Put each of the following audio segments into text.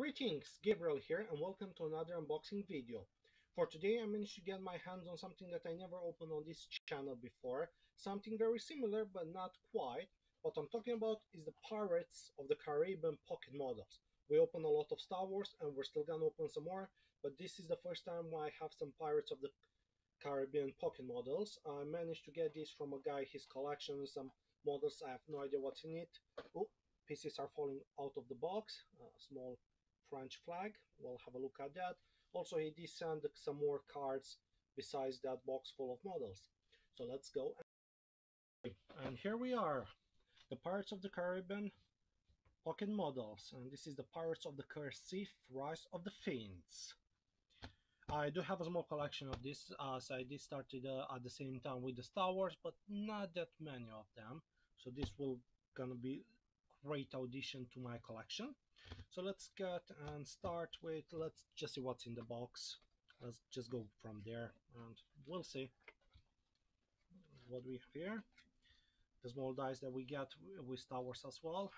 Greetings, Gabriel here and welcome to another unboxing video. For today I managed to get my hands on something that I never opened on this channel before, something very similar but not quite. What I'm talking about is the Pirates of the Caribbean Pocket Models. We opened a lot of Star Wars and we're still gonna open some more, but this is the first time I have some Pirates of the Caribbean Pocket Models. I managed to get this from a guy, his collection, some models, I have no idea what's in it. Oh, pieces are falling out of the box, small French flag. We'll have a look at that. Also, he did send some more cards besides that box full of models. So let's go. And here we are, the Pirates of the Caribbean Pocket Models, and this is the Pirates of the Cursed Rise of the Fiends. I do have a small collection of this, as I did start at the same time with the Star Wars, but not that many of them. So this will gonna be great addition to my collection. So let's get and start with, let's just see what's in the box. Let's just go from there and we'll see what we have here. The small dice that we get with Star Wars as well.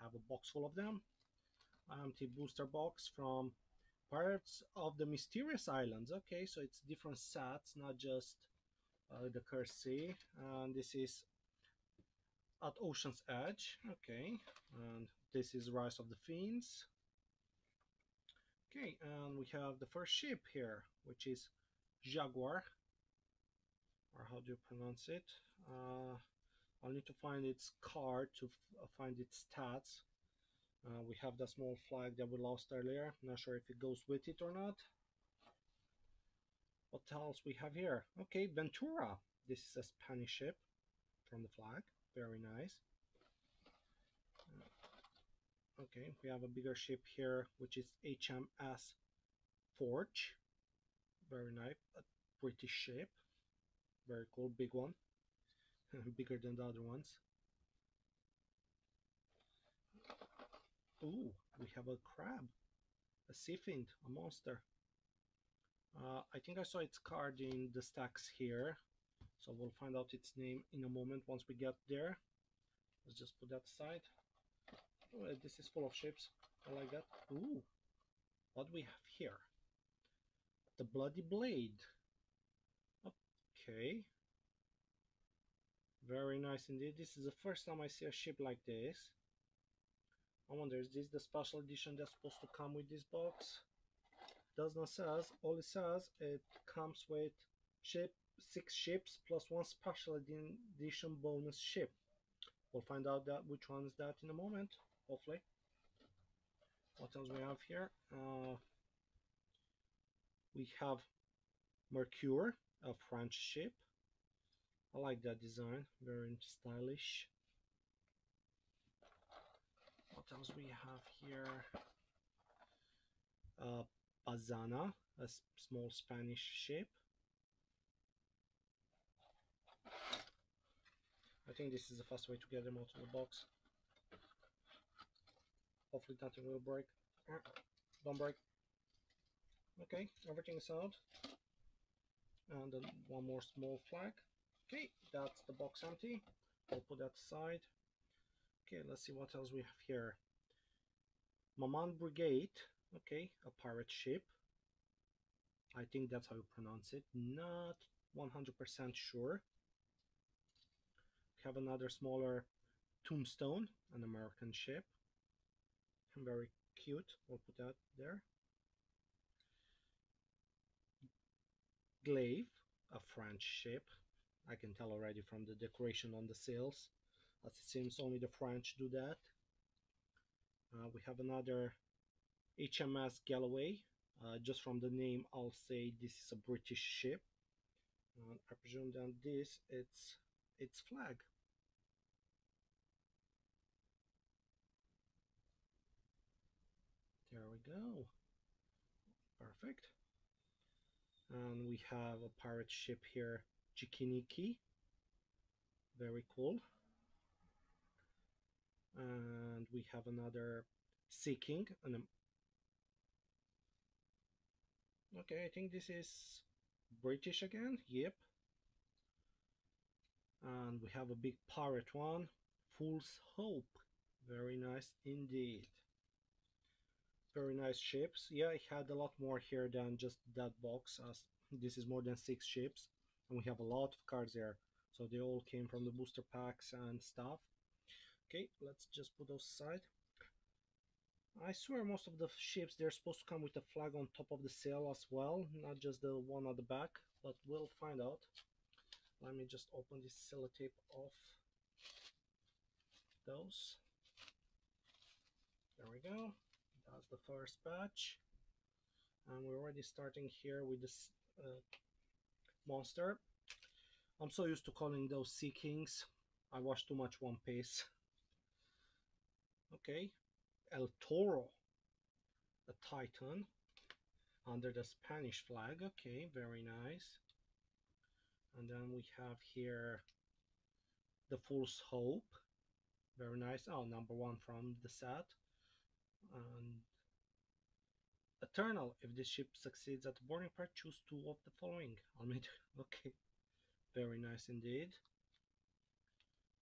I have a box full of them. Empty booster box from Pirates of the Mysterious Islands. Okay, so it's different sets, not just the Cursed Sea. And this is at Ocean's Edge. Okay, and this is Rise of the Fiends. Okay, and we have the first ship here, which is Jaguar, or how do you pronounce it? I'll need to find its card to find its stats. We have the small flag that we lost earlier. Not sure if it goes with it or not. What else we have here? Okay, Ventura. This is a Spanish ship from the flag. Very nice. Okay, we have a bigger ship here, which is HMS Forge. Very nice, a British ship. Very cool, big one. Bigger than the other ones. Ooh, we have a crab. A sea fiend, a monster. I think I saw its card in the stacks here. So we'll find out its name in a moment once we get there. Let's just put that aside. Well, this is full of ships. I like that. Ooh, what do we have here? The Bloody Blade. Okay. Very nice indeed. This is the first time I see a ship like this. I wonder, is this the special edition that's supposed to come with this box? Does not says. All it says, it comes with six ships plus one special edition bonus ship. We'll find out that which one is that in a moment, hopefully. What else we have here? We have Mercure, a French ship. I like that design, very stylish. What else we have here? Bazana, a small Spanish ship. I think this is the fast way to get them out of the box. Hopefully nothing will break. Don't break. Okay, everything is out. And then one more small flag. Okay, that's the box empty. I'll put that aside. Okay, let's see what else we have here. Maman Brigitte. Okay, a pirate ship. I think that's how you pronounce it. Not 100% sure. Have another smaller Tombstone, an American ship. Very cute. We'll put that there. Glaive, a French ship. I can tell already from the decoration on the sails, as it seems only the French do that. We have another HMS Galloway. Just from the name, I'll say this is a British ship. I presume that this it's its flag. There we go. Perfect. And we have a pirate ship here, Chikiniki. Very cool. And we have another Sea King. Okay, I think this is British again. Yep. And we have a big pirate one, Fool's Hope. Very nice indeed. Very nice ships. Yeah, I had a lot more here than just that box, as this is more than 6 ships and we have a lot of cards there, so they all came from the booster packs and stuff. Okay, let's just put those aside. I swear most of the ships, they're supposed to come with a flag on top of the sail as well, not just the one at the back, but we'll find out. Let me just open this sellotape off those. There we go, that's the first batch. And we're already starting here with this monster. I'm so used to calling those Sea Kings. I watched too much One Piece. Okay, El Toro the Titan under the Spanish flag. Okay, very nice. And then we have here the Fool's Hope. Very nice. Oh, number 1 from the set. And Eternal. If this ship succeeds at the boarding part, choose 2 of the following. I'll make. Okay, very nice indeed.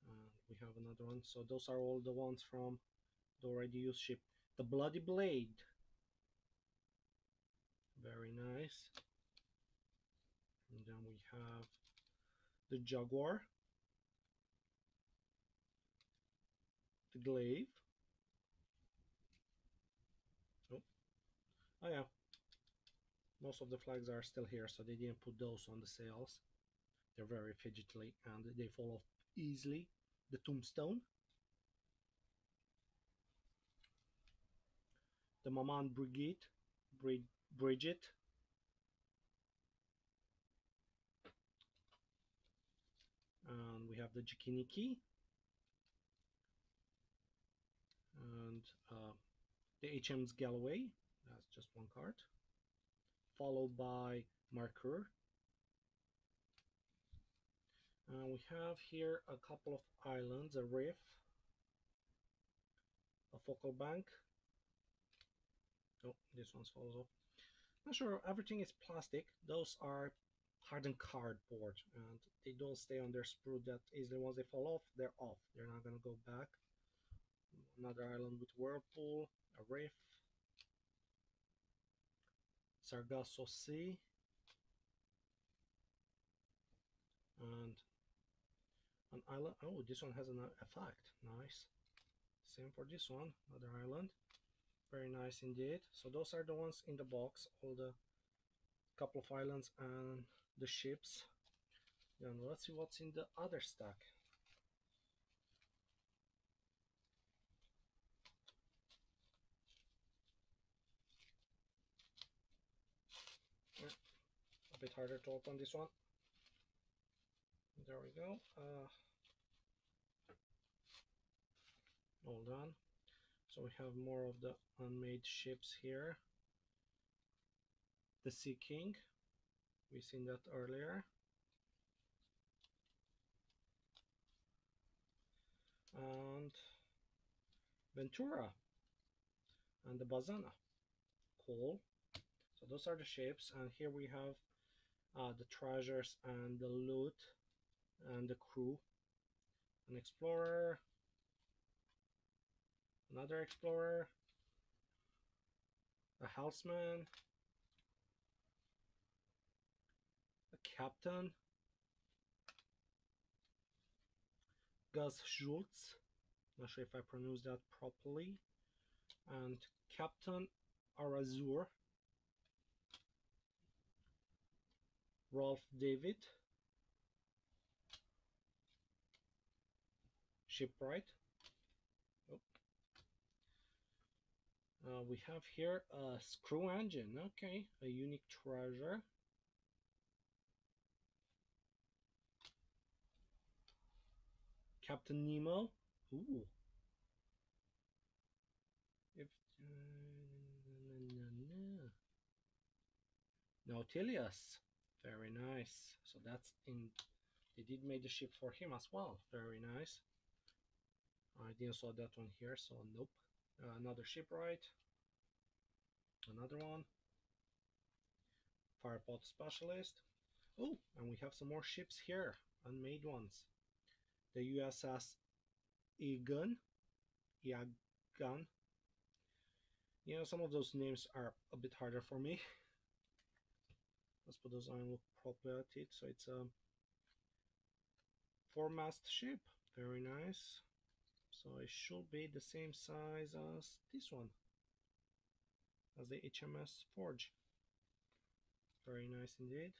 And we have another one. So those are all the ones from the already used ship. The Bloody Blade. Very nice. And then we have the Jaguar, the Glaive. Oh yeah, most of the flags are still here, so they didn't put those on the sails. They're very fidgety and they fall off easily. The Tombstone, the Maman Brigitte, and we have the Chikiniki and the HMS Galloway. That's just 1 card, followed by Mercure. And we have here a couple of islands, a reef, a focal bank. Oh, this one's falls off. Not sure, everything is plastic. Those are hardened cardboard and they don't stay on their sprue that easily. Once they fall off, they're off. They're not gonna go back. Another island with whirlpool, a reef, Sargasso Sea, and an island. Oh, this one has an effect. Nice. Same for this one, another island. Very nice indeed. So those are the ones in the box, all the couple of islands and the ships. Then let's see what's in the other stack. A bit harder to open this one. There we go. All done. So we have more of the unmade ships here. The Sea King, we've seen that earlier. And Ventura and the Bazana. Cool. So those are the ships, and here we have the treasures and the loot and the crew. An explorer, another explorer, a helmsman, a captain, Gus Schultz, not sure if I pronounced that properly, and Captain Arazur Ralph David Shipwright. Oh. We have here a screw engine. Okay, a unique treasure. Captain Nemo. Ooh. If Nautilus. Very nice. So that's in, they did make the ship for him as well. Very nice. I didn't saw that one here, so nope. Another shipwright. Another one. Firepot specialist. Oh, and we have some more ships here, unmade ones. The USS E gun, You know, some of those names are a bit harder for me. Let's put those on, look properly at it. So it's a four-mast ship. Very nice. So it should be the same size as this one, as the HMS Forge. Very nice indeed.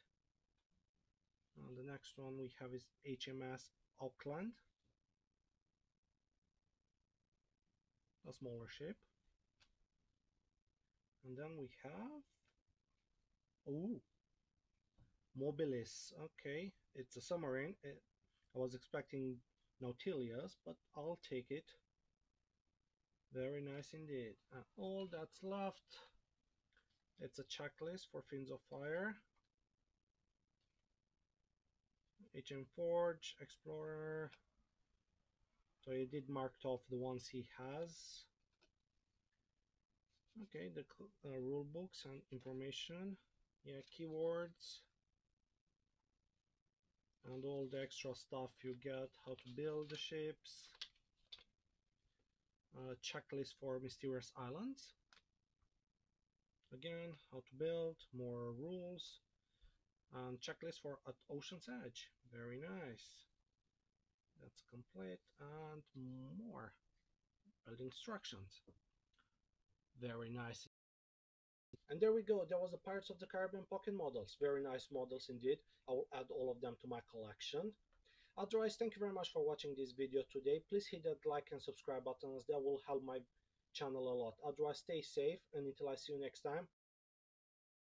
And the next one we have is HMS Auckland. A smaller ship. And then we have, oh, Mobilis. Okay, it's a submarine. I was expecting Nautilus, but I'll take it. Very nice indeed. And all that's left, it's a checklist for Fins of Fire, HM Forge, Explorer. So he did marked off the ones he has. Okay, the rule books and information, yeah, keywords, and all the extra stuff you get, how to build the ships, checklist for Mysterious Islands, again, how to build, more rules, and checklist for At Ocean's Edge. Very nice. That's complete, and more building instructions. Very nice. And there we go, there was the Pirates of the Caribbean Pocket Models. Very nice models indeed. I will add all of them to my collection. Otherwise, thank you very much for watching this video today. Please hit that like and subscribe button, as that will help my channel a lot. Otherwise, stay safe, and until I see you next time,